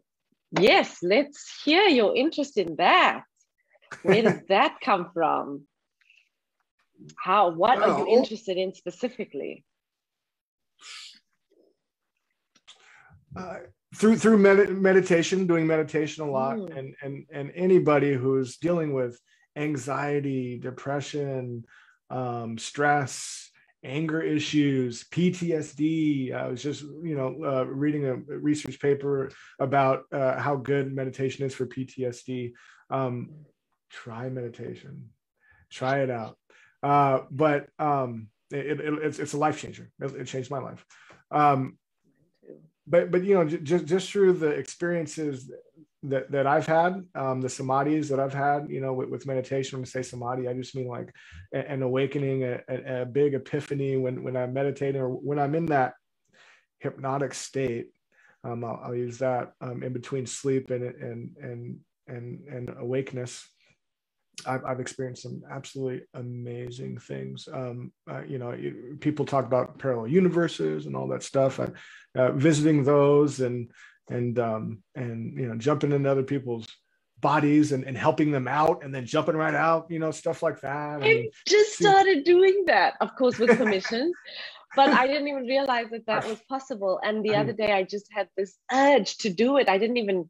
yes, let's hear your interest in that. Where does that come from? How? What are you interested in specifically? Through meditation, doing meditation a lot, and anybody who's dealing with anxiety, depression, stress, anger issues, PTSD. I was just, reading a research paper about how good meditation is for PTSD. Try meditation, try it out. But it's a life changer. It changed my life. But just through the experiences that I've had, the samadhis that I've had, with meditation. When I say samadhi, I just mean like an awakening, a big epiphany when I'm meditating, or when I'm in that hypnotic state. I'll use that in between sleep and awakeness. I've experienced some absolutely amazing things. People talk about parallel universes and all that stuff. Visiting those and jumping into other people's bodies and helping them out, and then jumping right out, stuff like that. I just started doing that, of course, with permission, but I didn't even realize that was possible. And the other day I just had this urge to do it. I didn't even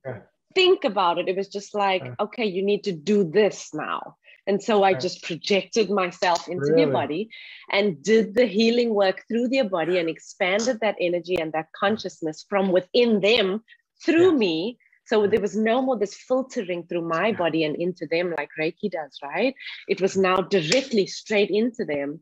think about it. It was just like, okay, you need to do this now. And so I just projected myself into their body and did the healing work through their body and expanded that energy and that consciousness from within them through me. So there was no more this filtering through my body and into them like Reiki does, right? It was now directly straight into them.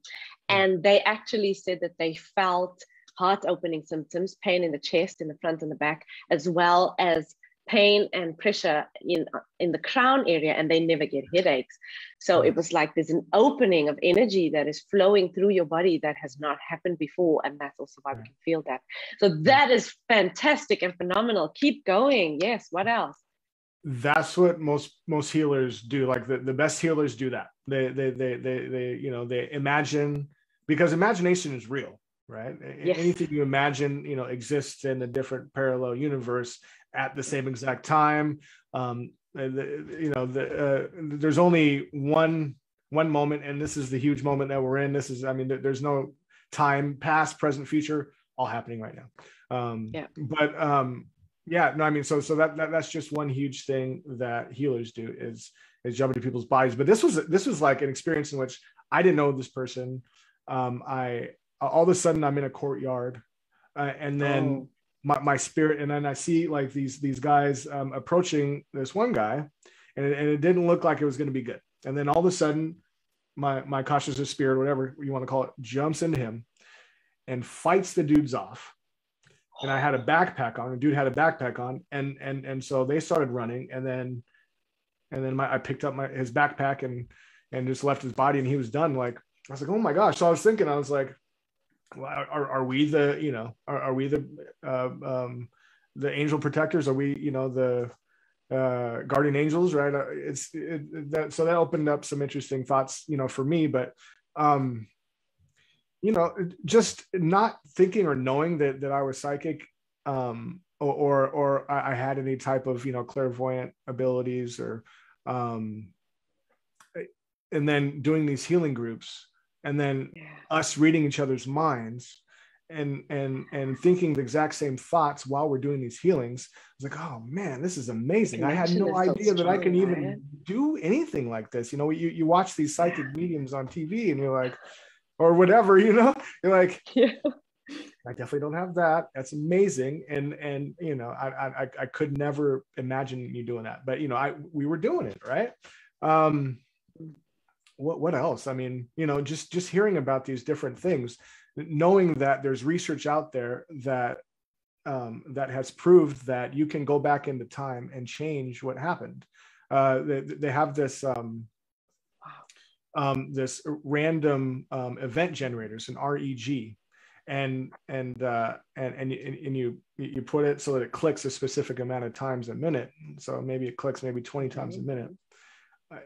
And they actually said that they felt heart-opening symptoms, pain in the chest, in the front and the back, as well as pain and pressure in the crown area, and they never get headaches. So it was like there's an opening of energy that is flowing through your body that has not happened before, and that's also why we can feel that. So that is fantastic and phenomenal. Keep going. Yes. What else? That's what most healers do. Like the best healers do that. They imagine, because imagination is real, right? Yes. Anything you imagine, exists in a different parallel universe at the same exact time. There's only one moment, and this is the huge moment that we're in. This is, there's no time, past, present, future, all happening right now. So that's just one huge thing that healers do is jump into people's bodies. But this was like an experience in which I didn't know this person. I all of a sudden I'm in a courtyard, and then. My spirit, and then I see like these guys approaching this one guy, and it didn't look like it was going to be good. And then all of a sudden, my consciousness, spirit, whatever you want to call it, jumps into him and fights the dudes off. And I had a backpack on. The dude had a backpack on, and so they started running, and then I picked up his backpack and just left his body, and he was done. Like I was like, oh my gosh! So I was thinking, I was like, well, are we the are we the angel protectors? Are we the guardian angels, right? So that opened up some interesting thoughts for me. But just not thinking or knowing that I was psychic, or I had any type of clairvoyant abilities, or and then doing these healing groups. And then us reading each other's minds and thinking the exact same thoughts while we're doing these healings. I was like, oh man, this is amazing. I had no idea that I can even do anything like this. You watch these psychic mediums on TV and you're like, or whatever, you're like, I definitely don't have that. That's amazing. And I could never imagine you doing that, but we were doing it, right? What else? Just hearing about these different things, knowing that there's research out there that that has proved that you can go back into time and change what happened. They have this this random event generator, it's an REG, and you put it so that it clicks a specific amount of times a minute. So maybe it clicks maybe 20 times a minute,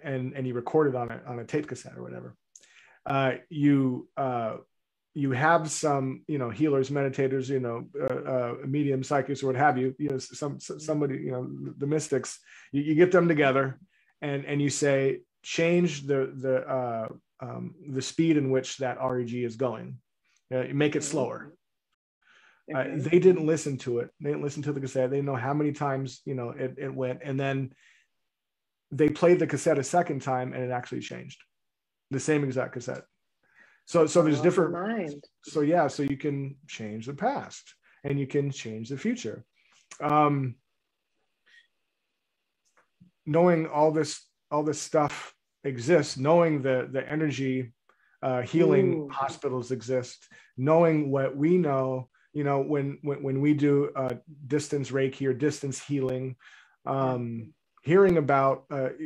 and you record it on a tape cassette or whatever. You have some, healers, meditators, medium, psychics, or what have you, somebody, the mystics, you get them together and you say, change the speed in which that REG is going, make it slower. Okay. They didn't listen to it. They didn't listen to the cassette. They didn't know how many times, it went. And then they played the cassette a second time and it actually changed, the same exact cassette. So there's different mind. So you can change the past and you can change the future. Knowing all this stuff exists, knowing the energy healing hospitals exist, knowing what we know, when we do distance Reiki or distance healing, hearing about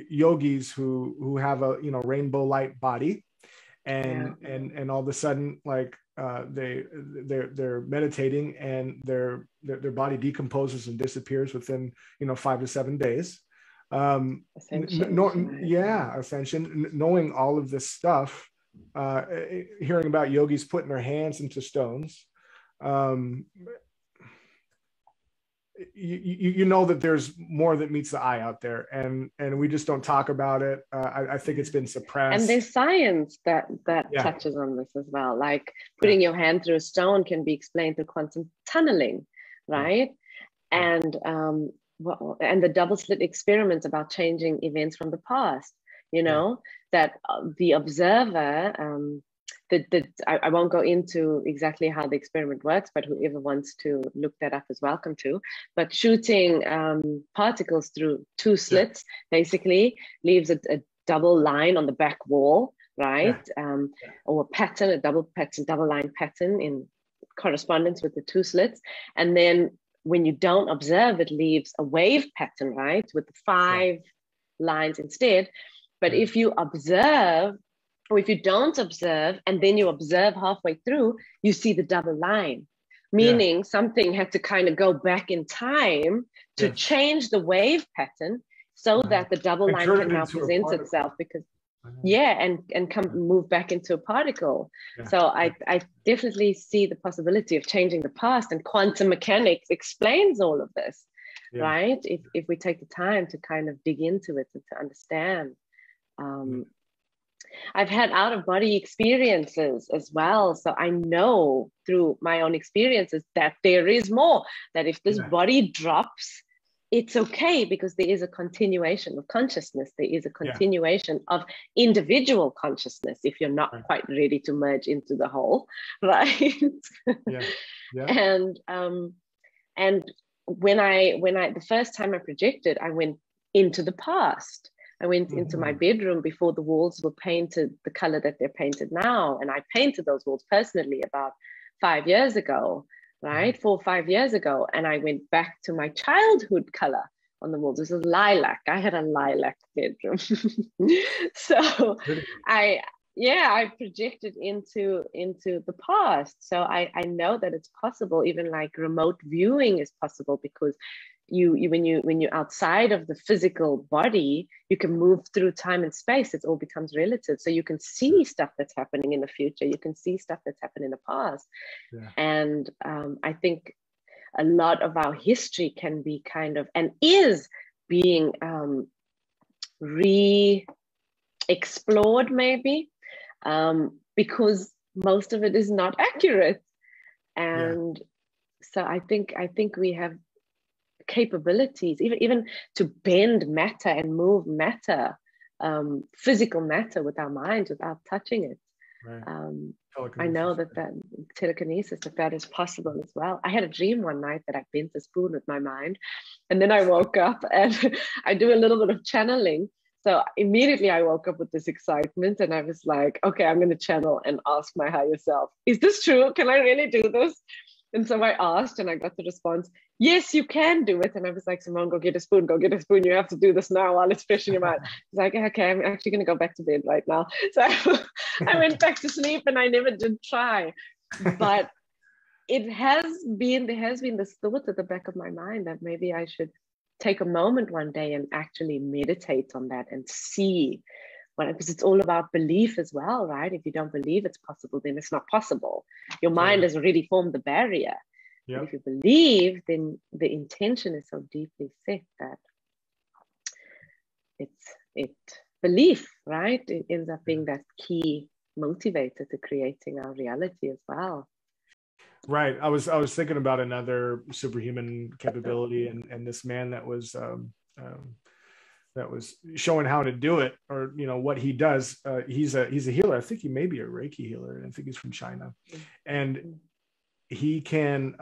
yogis who have a rainbow light body. And all of a sudden, like they're meditating and their body decomposes and disappears within 5 to 7 days. Ascension, ascension. Knowing all of this stuff, hearing about yogis putting their hands into stones, you know that there's more that meets the eye out there, and we just don't talk about it. I think it's been suppressed. And there's science that touches on this as well. Like putting your hand through a stone can be explained through quantum tunneling, right? Yeah. And the double slit experiments about changing events from the past. That the observer. I won't go into exactly how the experiment works, but whoever wants to look that up is welcome to. But shooting particles through two slits basically leaves a double line on the back wall, right? Or a double pattern, double line pattern in correspondence with the two slits. And then when you don't observe, it leaves a wave pattern, right? With 5 lines instead. But if you observe, or if you don't observe, and then you observe halfway through, you see the double line, meaning something had to kind of go back in time to change the wave pattern so that the double line can now present itself, because move back into a particle. So I definitely see the possibility of changing the past, and quantum mechanics explains all of this, right? If we take the time to kind of dig into it and to understand. I've had out-of-body experiences as well. So I know through my own experiences that there is more, that if this body drops, it's okay, because there is a continuation of consciousness. There is a continuation of individual consciousness if you're not quite ready to merge into the whole, right? And when I the first time I projected, I went into the past. I went into my bedroom before the walls were painted the color that they're painted now. And I painted those walls personally about 5 years ago, right? 4 or 5 years ago. And I went back to my childhood color on the walls. This is lilac. I had a lilac bedroom. So I projected into the past. So I know that it's possible. Even like remote viewing is possible, because when you're outside of the physical body, you can move through time and space. It all becomes relative. So you can see stuff that's happening in the future. You can see stuff that's happened in the past. And I think a lot of our history can be kind of, and is being re-explored maybe, because most of it is not accurate. And so I think we have capabilities even to bend matter and move matter, physical matter, with our minds without touching it. I know that telekinesis, that is possible as well. I had a dream one night that I bent a spoon with my mind, and then I woke up and I do a little bit of channeling. So immediately I woke up with this excitement, and I was like, okay, I'm going to channel and ask my higher self, is this true? Can I really do this? And so I asked and I got the response, yes, you can do it. And I was like, Simone, go get a spoon. You have to do this now while it's fresh in your mouth. It's like, okay, I'm actually going to go back to bed right now. So I went back to sleep and I never did try. But it has been, there has been this thought at the back of my mind that maybe I should take a moment one day and actually meditate on that and see what, because it's all about belief as well, right? If you don't believe it's possible, then it's not possible. Your mind has already formed the barrier. Yeah. If you believe, then the intention is so deeply set that belief, right? It ends up being that key motivator to creating our reality as well. Right. I was thinking about another superhuman capability and this man that was showing how to do it, or, you know, what he does. He's a healer. I think he may be a Reiki healer. I think he's from China, and he can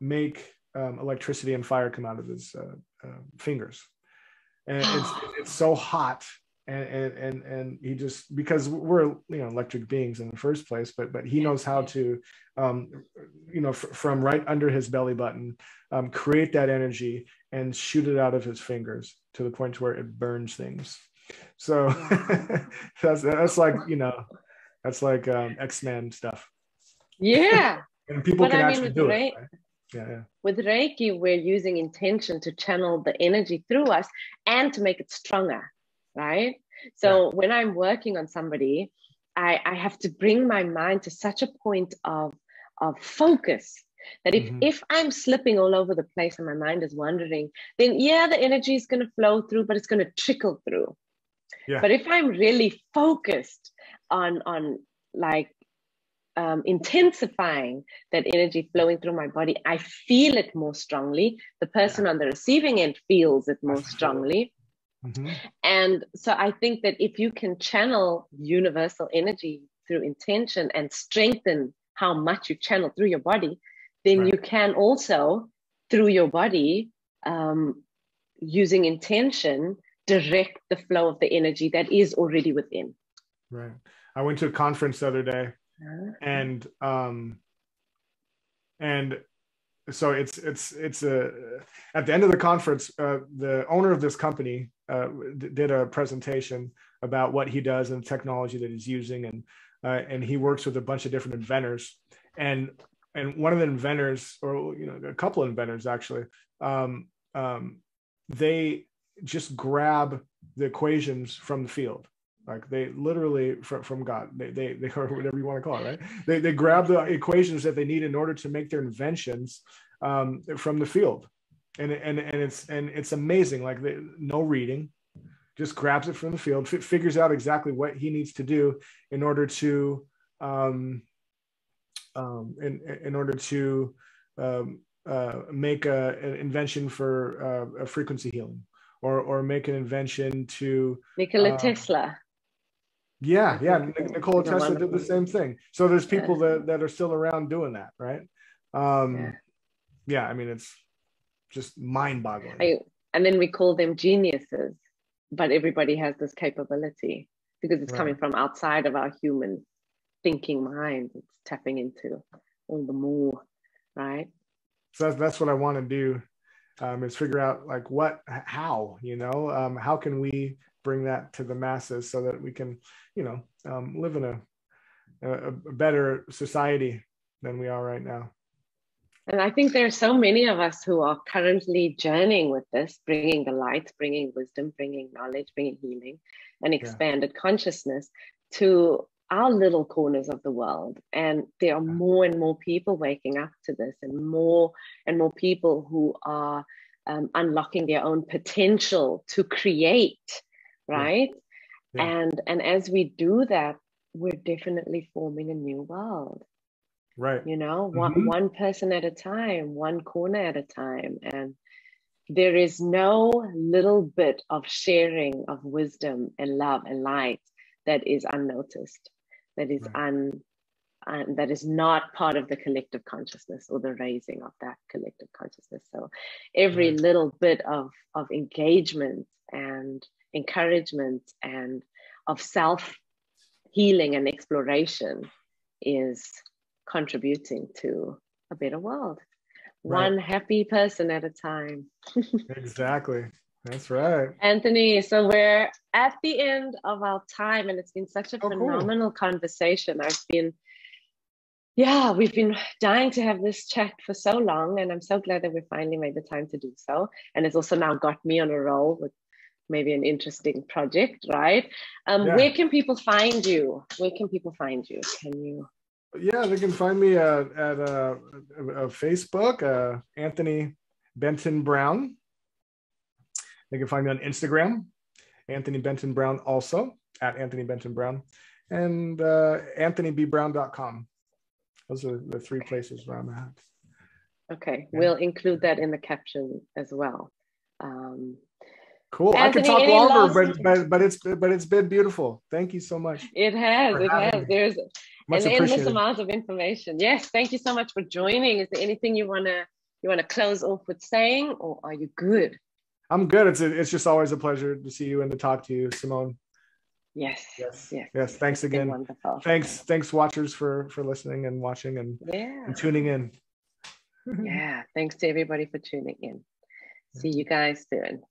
make electricity and fire come out of his fingers. And it's so hot. And he just, because we're, you know, electric beings in the first place, but he knows how to, you know, from right under his belly button, create that energy and shoot it out of his fingers to the point where it burns things. So that's like, you know, that's like X-Men stuff. Yeah. And people but can actually do it. Right? Yeah. With Reiki, we're using intention to channel the energy through us and to make it stronger. Right? So when I'm working on somebody, I have to bring my mind to such a point of focus that if I'm slipping all over the place and my mind is wandering, then the energy is going to flow through, but it's going to trickle through. Yeah. But if I'm really focused on like intensifying that energy flowing through my body, I feel it more strongly. The person on the receiving end feels it more strongly. Mm-hmm. And so I think that if you can channel universal energy through intention and strengthen how much you channel through your body, then you can also, through your body, using intention, direct the flow of the energy that is already within. Right. I went to a conference the other day, and so it's at the end of the conference, the owner of this company did a presentation about what he does and the technology that he's using, and he works with a bunch of different inventors, and one of the inventors, or you know, a couple of inventors actually, they just grab the equations from the field. Like they literally from God, they or whatever you want to call it, right? They grab the equations that they need in order to make their inventions from the field, and it's amazing. Like no reading, just grabs it from the field, figures out exactly what he needs to do in order to make an invention for a frequency healing, or make an invention to Nikola Tesla. Nikola Tesla did the same thing. So there's people that are still around doing that, right? I mean, it's just mind-boggling. And then we call them geniuses, but everybody has this capability because it's coming from outside of our human thinking mind. It's tapping into all the more, right? So that's what I want to do, is figure out like how, you know, how can we bring that to the masses so that we can, you know, live in a better society than we are right now. And I think there are so many of us who are currently journeying with this, bringing the light, bringing wisdom, bringing knowledge, bringing healing and expanded consciousness to our little corners of the world. And there are more and more people waking up to this, and more people who are unlocking their own potential to create. Right? Yeah. And as we do that, we're definitely forming a new world. Right. You know, one person at a time, one corner at a time. And there is no little bit of sharing of wisdom and love and light that is unnoticed, that is that is not part of the collective consciousness or the raising of that collective consciousness. So every little bit of engagement and encouragement and of self healing and exploration is contributing to a better world, right. One happy person at a time. Exactly. That's right. Anthony, so we're at the end of our time, and it's been such a phenomenal conversation. We've been dying to have this chat for so long, and I'm so glad that we finally made the time to do so. And it's also now got me on a roll with maybe an interesting project, right? Where can people find you? Can you? Yeah, they can find me at Facebook, Anthony Benton Brown. They can find me on Instagram, Anthony Benton Brown, also at Anthony Benton Brown, and anthonybrown.com. Those are the three places where I'm at. Okay, yeah. We'll include that in the caption as well. Cool. Anthony, I could talk longer, but it's been beautiful. Thank you so much. It has. There's an endless amount of information. Yes, thank you so much for joining. Is there anything you wanna close off with saying, or are you good? I'm good. It's just always a pleasure to see you and to talk to you, Simone. Yes. Thanks again. Wonderful. Thanks watchers for listening and watching and tuning in. Thanks to everybody for tuning in. See you guys soon.